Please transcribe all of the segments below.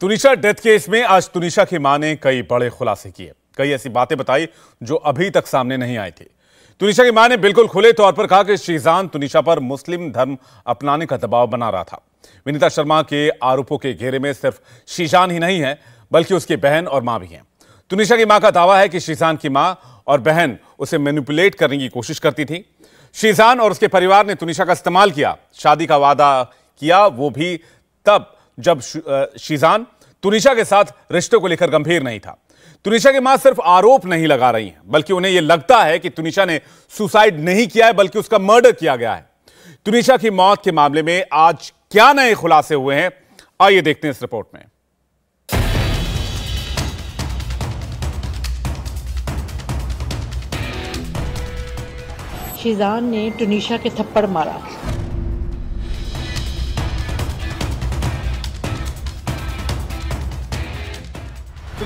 Tunisha death case में आज तुनिशा की मां ने कई बड़े खुलासे किए, कई ऐसी बातें बताई जो अभी तक सामने नहीं आई थी। तुनिशा की मां ने बिल्कुल खुले तौर पर कहा कि शीजान तुनिशा पर मुस्लिम धर्म अपनाने का दबाव बना रहा था। विनीता शर्मा के आरोपों के घेरे में सिर्फ शीजान ही नहीं है बल्कि उसकी बहन और मां भी हैं। तुनिशा की मां का दावा है कि शीजान की मां और बहन उसे मैनिपुलेट करने की कोशिश करती थी। शीजान और उसके परिवार ने तुनिशा का इस्तेमाल किया, शादी का वादा किया, वो भी तब जब शीजान तुनिशा के साथ रिश्तों को लेकर गंभीर नहीं था। तुनिशा की मां सिर्फ आरोप नहीं लगा रही हैं, बल्कि उन्हें यह लगता है कि तुनिशा ने सुसाइड नहीं किया है बल्कि उसका मर्डर किया गया है। तुनिशा की मौत के मामले में आज क्या नए खुलासे हुए हैं, आइए देखते हैं इस रिपोर्ट में। शीजान ने तुनिशा के थप्पड़ मारा।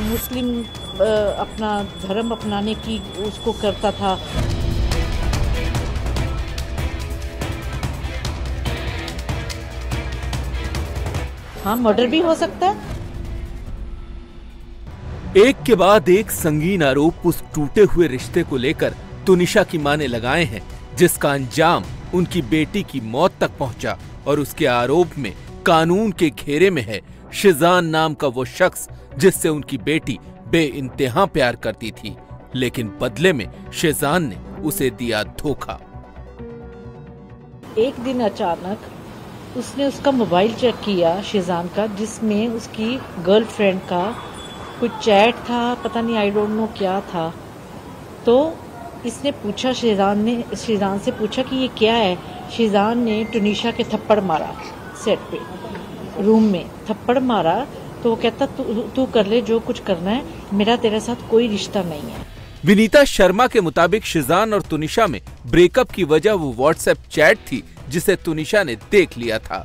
मुस्लिम अपना धर्म अपनाने की उसको करता था। हाँ, मर्डर भी हो सकता है। एक के बाद एक संगीन आरोप उस टूटे हुए रिश्ते को लेकर तुनिशा की मां ने लगाए हैं, जिसका अंजाम उनकी बेटी की मौत तक पहुंचा। और उसके आरोप में कानून के घेरे में है शीजान नाम का वो शख्स जिससे उनकी बेटी बेइंतहा प्यार करती थी, लेकिन बदले में शीजान ने उसे दिया धोखा। एक दिन अचानक उसने उसका मोबाइल चेक किया शीजान का, जिसमें उसकी गर्लफ्रेंड का कुछ चैट था, पता नहीं आई डोंट नो क्या था। तो इसने पूछा शीजान से पूछा कि ये क्या है। शीजान ने तुनिशा के थप्पड़ मारा सेट पे, रूम में थप्पड़ मारा। तो वो कहता तू कर ले जो कुछ करना है, मेरा तेरे साथ कोई रिश्ता नहीं है। विनीता शर्मा के मुताबिक शीजान और तुनिशा में ब्रेकअप की वजह वो व्हाट्सएप चैट थी जिसे तुनिशा ने देख लिया था।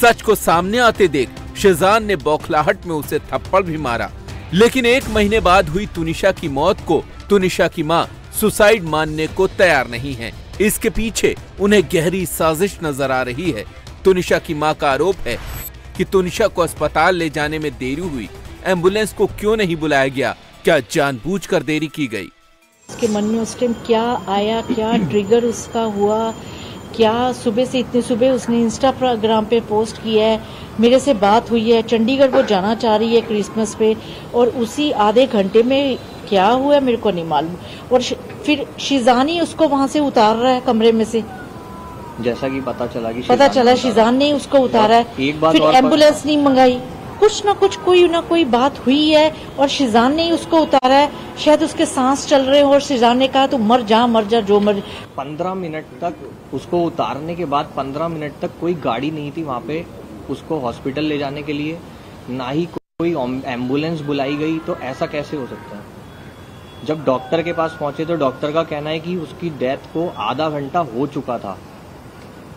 सच को सामने आते देख शीजान ने बौखलाहट में उसे थप्पड़ भी मारा। लेकिन एक महीने बाद हुई तुनिशा की मौत को तुनिशा की मां सुसाइड मानने को तैयार नहीं है। इसके पीछे उन्हें गहरी साजिश नजर आ रही है। तुनिशा की मां का आरोप है कि तुनिशा को अस्पताल ले जाने में देरी हुई, एम्बुलेंस को क्यों नहीं बुलाया गया, क्या जानबूझकर देरी की गई। उसके मन में उस टाइम क्या आया, क्या ट्रिगर उसका हुआ, क्या सुबह से इतनी सुबह उसने इंस्टाग्राम पे पोस्ट किया है, मेरे से बात हुई है, चंडीगढ़ वो जाना चाह रही है क्रिसमस पे, और उसी आधे घंटे में क्या हुआ मेरे को नहीं मालूम। और फिर शीजान ही उसको वहाँ से उतार रहा है कमरे में से, जैसा कि पता चला शीजान ने उसको उतारा है। फिर एम्बुलेंस नहीं मंगाई, कुछ ना कुछ कोई ना कोई बात हुई है और शीजान ने उसको उतारा है। शायद उसके सांस चल रहे हो और शीजान ने कहा तू मर जा जो मर। 15 मिनट तक उसको उतारने के बाद 15 मिनट तक कोई गाड़ी नहीं थी वहाँ पे उसको हॉस्पिटल ले जाने के लिए, ना ही कोई एम्बुलेंस बुलाई गई। तो ऐसा कैसे हो सकता है? जब डॉक्टर के पास पहुंचे तो डॉक्टर का कहना है कि उसकी डेथ को आधा घंटा हो चुका था।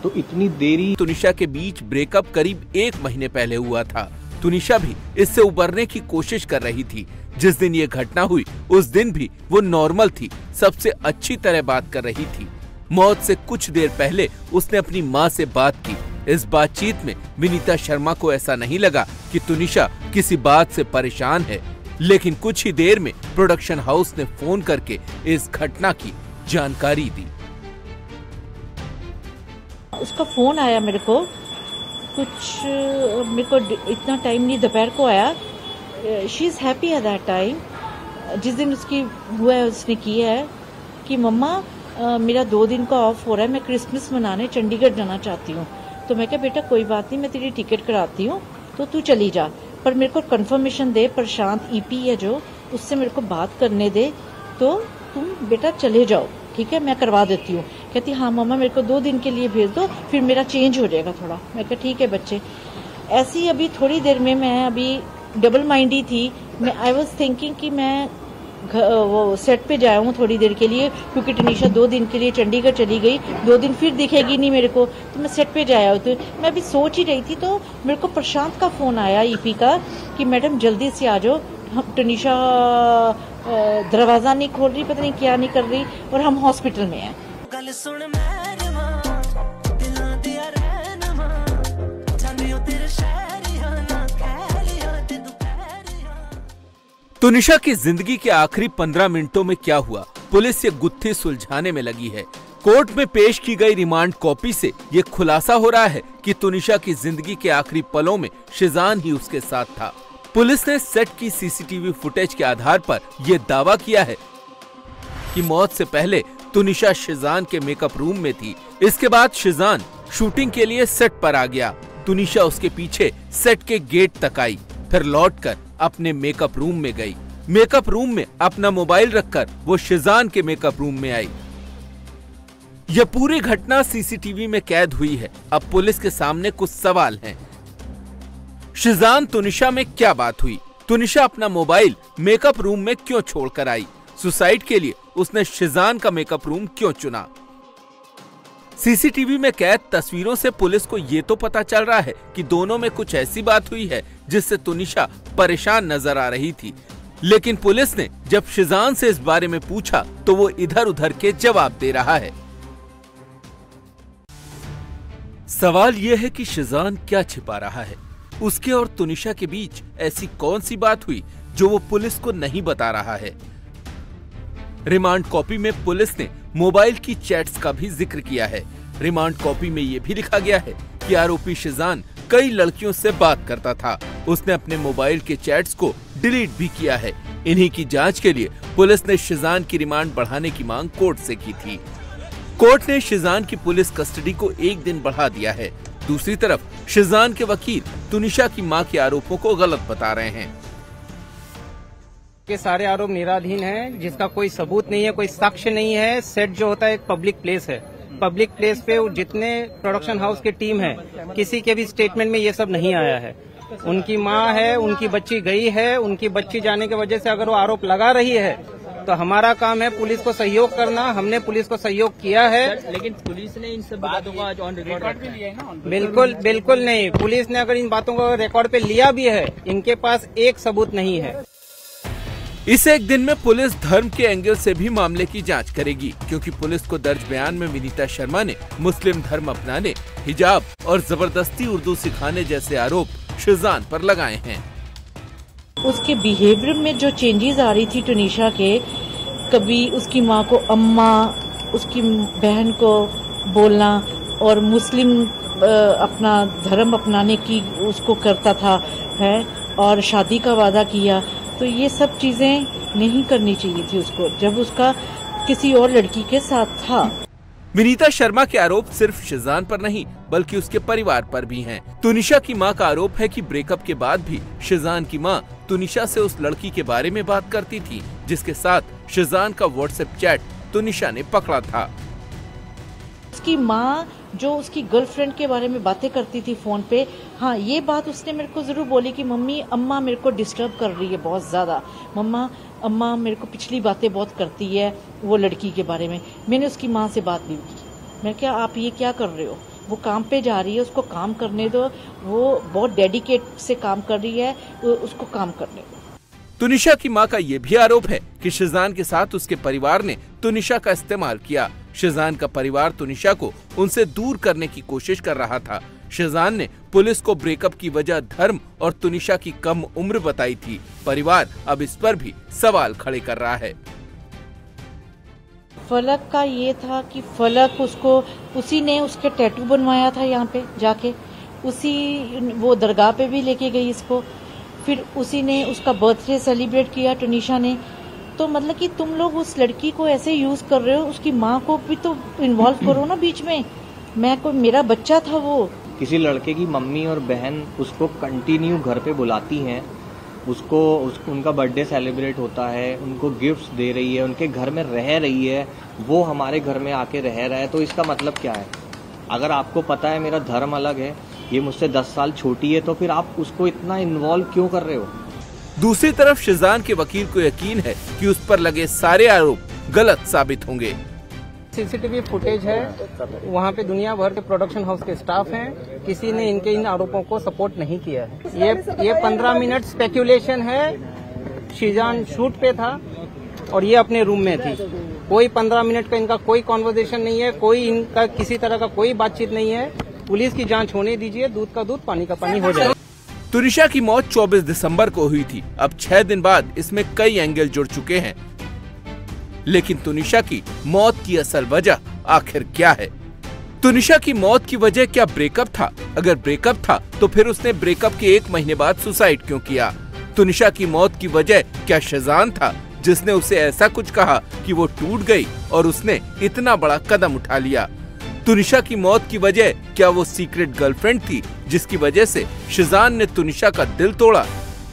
तो इतनी देरी। तुनिशा के बीच ब्रेकअप करीब 1 महीने पहले हुआ था। तुनिशा भी इससे उबरने की कोशिश कर रही थी। जिस दिन ये घटना हुई उस दिन भी वो नॉर्मल थी, सबसे अच्छी तरह बात कर रही थी। मौत से कुछ देर पहले उसने अपनी माँ से बात की। इस बातचीत में विनीता शर्मा को ऐसा नहीं लगा कि तुनिशा किसी बात से परेशान है, लेकिन कुछ ही देर में प्रोडक्शन हाउस ने फोन करके इस घटना की जानकारी दी। उसका फोन आया मेरे को, कुछ मेरे को इतना टाइम नहीं, दोपहर को आया। She is happy at that time. जिस दिन उसकी हुआ है उसने किया है कि मम्मा मेरा 2 दिन का ऑफ हो रहा है, मैं क्रिसमस मनाने चंडीगढ़ जाना चाहती हूँ। तो मैं कहा बेटा कोई बात नहीं, मैं तेरी टिकट कराती हूँ तो तू चली जा, पर मेरे को कंफर्मेशन दे, प्रशांत ईपी है जो, उससे मेरे को बात करने दे, तो तुम बेटा चले जाओ ठीक है, मैं करवा देती हूँ। कहती हाँ मामा मेरे को 2 दिन के लिए भेज दो, फिर मेरा चेंज हो जाएगा थोड़ा। मैं कहा ठीक है बच्चे। ऐसी अभी थोड़ी देर में मैं अभी डबल माइंड ही थी, मैं आई वॉज थिंकिंग कि मैं वो सेट पे जाया हूँ थोड़ी देर के लिए, क्योंकि तुनिशा 2 दिन के लिए चंडीगढ़ चली गई, 2 दिन फिर दिखेगी नहीं मेरे को, तो मैं सेट पे जाया हूँ। तो मैं भी सोच ही रही थी, तो मेरे को प्रशांत का फ़ोन आया ईपी का कि मैडम जल्दी से आ जाओ, हम तुनिशा दरवाज़ा नहीं खोल रही, पता नहीं क्या नहीं कर रही, और हम हॉस्पिटल में हैं। तुनिशा की जिंदगी के आखिरी 15 मिनटों में क्या हुआ, पुलिस ये गुत्थी सुलझाने में लगी है। कोर्ट में पेश की गई रिमांड कॉपी से ये खुलासा हो रहा है कि तुनिशा की जिंदगी के आखिरी पलों में शीज़ान ही उसके साथ था। पुलिस ने सेट की सीसीटीवी फुटेज के आधार पर यह दावा किया है कि मौत से पहले तुनिशा शीज़ान के मेकअप रूम में थी। इसके बाद शीज़ान शूटिंग के लिए सेट पर आ गया। तुनिशा उसके पीछे सेट के गेट तक आई, फिर लौटकर अपने मेकअप रूम में गई। मेकअप रूम में अपना मोबाइल रखकर वो शीज़ान के मेकअप रूम में आई। यह पूरी घटना सीसीटीवी में कैद हुई है। अब पुलिस के सामने कुछ सवाल हैं। शीज़ान तुनिशा में क्या बात हुई? तुनिशा अपना मोबाइल मेकअप रूम में क्यों छोड़कर आई? सुसाइड के लिए उसने शीज़ान का मेकअप रूम क्यों चुना? सीसीटीवी में कैद तस्वीरों से पुलिस को ये तो पता चल रहा है कि दोनों में कुछ ऐसी बात हुई है जिससे तुनिशा परेशान नजर आ रही थी, लेकिन पुलिस ने जब शीज़ान से इस बारे में पूछा तो वो इधर उधर के जवाब दे रहा है। सवाल यह है कि शीज़ान क्या छिपा रहा है? उसके और तुनिशा के बीच ऐसी कौन सी बात हुई जो वो पुलिस को नहीं बता रहा है? रिमांड कॉपी में पुलिस ने मोबाइल की चैट्स का भी जिक्र किया है। रिमांड कॉपी में ये भी लिखा गया है कि आरोपी शीज़ान कई लड़कियों से बात करता था। उसने अपने मोबाइल के चैट्स को डिलीट भी किया है। इन्हीं की जाँच के लिए पुलिस ने शीज़ान की रिमांड बढ़ाने की मांग कोर्ट से की थी। कोर्ट ने शीज़ान की पुलिस कस्टडी को एक दिन बढ़ा दिया है। दूसरी तरफ शीज़ान के वकील तुनिशा की मां के आरोपों को गलत बता रहे हैं। के सारे आरोप निराधीन हैं, जिसका कोई सबूत नहीं है, कोई साक्ष्य नहीं है। सेट जो होता है एक पब्लिक प्लेस है। पब्लिक प्लेस पे जितने प्रोडक्शन हाउस की टीम है, किसी के भी स्टेटमेंट में ये सब नहीं आया है। उनकी माँ है, उनकी बच्ची गई है, उनकी बच्ची जाने की वजह से अगर वो आरोप लगा रही है तो हमारा काम है पुलिस को सहयोग करना। हमने पुलिस को सहयोग किया है, लेकिन पुलिस ने इन सब बातों को आज ऑन रिकॉर्ड भी लिया है ना? बिल्कुल बिल्कुल नहीं। पुलिस ने अगर इन बातों को रिकॉर्ड पे लिया भी है, इनके पास एक सबूत नहीं है। इस एक दिन में पुलिस धर्म के एंगल से भी मामले की जांच करेगी, क्योंकि पुलिस को दर्ज बयान में विनीता शर्मा ने मुस्लिम धर्म अपनाने, हिजाब और जबरदस्ती उर्दू सिखाने जैसे आरोप शीज़ान पर लगाए हैं। उसके बिहेवियर में जो चेंजेस आ रही थी तुनिशा के, कभी उसकी माँ को अम्मा, उसकी बहन को बोलना और मुस्लिम अपना धर्म अपनाने की उसको करता था है, और शादी का वादा किया, तो ये सब चीज़ें नहीं करनी चाहिए थी उसको जब उसका किसी और लड़की के साथ था। विनीता शर्मा के आरोप सिर्फ शीज़ान पर नहीं बल्कि उसके परिवार पर भी हैं। तुनिशा की मां का आरोप है कि ब्रेकअप के बाद भी शीज़ान की मां तुनिशा से उस लड़की के बारे में बात करती थी जिसके साथ शीज़ान का व्हाट्सएप चैट तुनिशा ने पकड़ा था। उसकी मां जो उसकी गर्लफ्रेंड के बारे में बातें करती थी फोन पे, हाँ ये बात उसने मेरे को जरूर बोली कि मम्मी अम्मा मेरे को डिस्टर्ब कर रही है बहुत ज्यादा, मम्मा अम्मा मेरे को पिछली बातें बहुत करती है वो लड़की के बारे में। मैंने उसकी माँ से बात भी की, मैं क्या आप ये क्या कर रहे हो, वो काम पे जा रही है, उसको काम करने दो, वो बहुत डेडिकेट से काम कर रही है, उसको काम करने दो। तुनिशा की माँ का ये भी आरोप है कि शीज़ान के साथ उसके परिवार ने तुनिशा का इस्तेमाल किया। शीज़ान का परिवार तुनिशा को उनसे दूर करने की कोशिश कर रहा था। शीज़ान ने पुलिस को ब्रेकअप की वजह धर्म और तुनिशा की कम उम्र बताई थी। परिवार अब इस पर भी सवाल खड़े कर रहा है। फलक का ये था कि फलक उसको, उसी ने उसके टैटू बनवाया था यहाँ पे जाके, उसी वो दरगाह पे भी लेके गई इसको, फिर उसी ने उसका बर्थडे सेलिब्रेट किया तुनिशा ने। तो मतलब कि तुम लोग उस लड़की को ऐसे यूज कर रहे हो, उसकी माँ को भी तो इन्वॉल्व करो ना बीच में। मैं कोई, मेरा बच्चा था वो। किसी लड़के की मम्मी और बहन उसको कंटिन्यू घर पे बुलाती हैं, उसको उनका बर्थडे सेलिब्रेट होता है, उनको गिफ्ट्स दे रही है, उनके घर में रह रही है, वो हमारे घर में आके रह रहा है, तो इसका मतलब क्या है? अगर आपको पता है मेरा धर्म अलग है, ये मुझसे 10 साल छोटी है, तो फिर आप उसको इतना इन्वॉल्व क्यों कर रहे हो? दूसरी तरफ शीज़ान के वकील को यकीन है कि उस पर लगे सारे आरोप गलत साबित होंगे। सीसीटीवी फुटेज है, वहाँ पे दुनिया भर के प्रोडक्शन हाउस के स्टाफ हैं, किसी ने इनके इन आरोपों को सपोर्ट नहीं किया है। ये 15 मिनट स्पेक्यूलेशन है। शीज़ान शूट पे था और ये अपने रूम में थी। कोई 15 मिनट का इनका कोई कॉन्वर्सेशन नहीं है, कोई इनका किसी तरह का कोई बातचीत नहीं है। पुलिस की जांच होने दीजिए, दूध का दूध पानी का पानी हो जाए। तुनिशा की मौत 24 दिसंबर को हुई थी। अब 6 दिन बाद इसमें कई एंगल जुड़ चुके हैं, लेकिन तुनिशा की मौत की असल वजह आखिर क्या है? तुनिशा की मौत की वजह क्या ब्रेकअप था? अगर ब्रेकअप था तो फिर उसने ब्रेकअप के 1 महीने बाद सुसाइड क्यों किया? तुनिशा की मौत की वजह क्या शीज़ान था, जिसने उसे ऐसा कुछ कहा कि वो टूट गई और उसने इतना बड़ा कदम उठा लिया? तुनिशा की मौत की वजह क्या वो सीक्रेट गर्लफ्रेंड थी, जिसकी वजह से शीज़ान ने तुनिशा का दिल तोड़ा?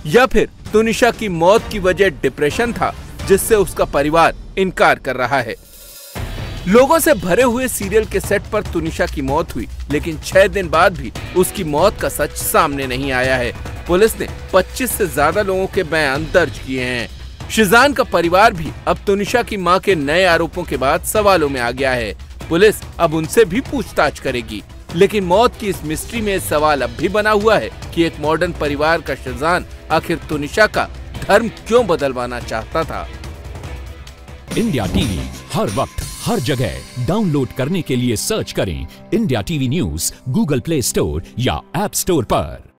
या फिर तुनिशा की मौत की वजह डिप्रेशन था, जिससे उसका परिवार इनकार कर रहा है? लोगों से भरे हुए सीरियल के सेट पर तुनिशा की मौत हुई, लेकिन 6 दिन बाद भी उसकी मौत का सच सामने नहीं आया है। पुलिस ने 25 से ज्यादा लोगों के बयान दर्ज किए हैं। शीज़ान का परिवार भी अब तुनिशा की मां के नए आरोपों के बाद सवालों में आ गया है। पुलिस अब उनसे भी पूछताछ करेगी, लेकिन मौत की इस मिस्ट्री में सवाल अब भी बना हुआ है कि एक मॉडर्न परिवार का शीज़ान आखिर तुनिशा का धर्म क्यों बदलवाना चाहता था। इंडिया टीवी हर वक्त हर जगह डाउनलोड करने के लिए सर्च करें India TV news Google Play Store या ऐप स्टोर पर।